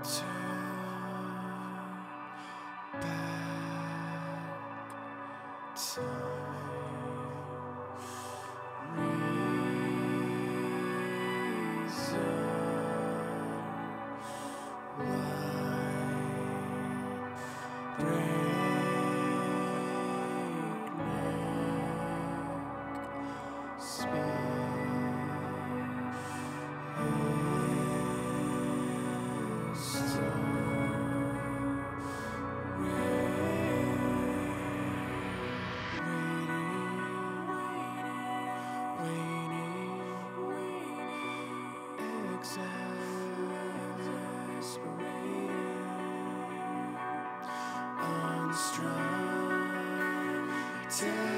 Waiting, unstrung.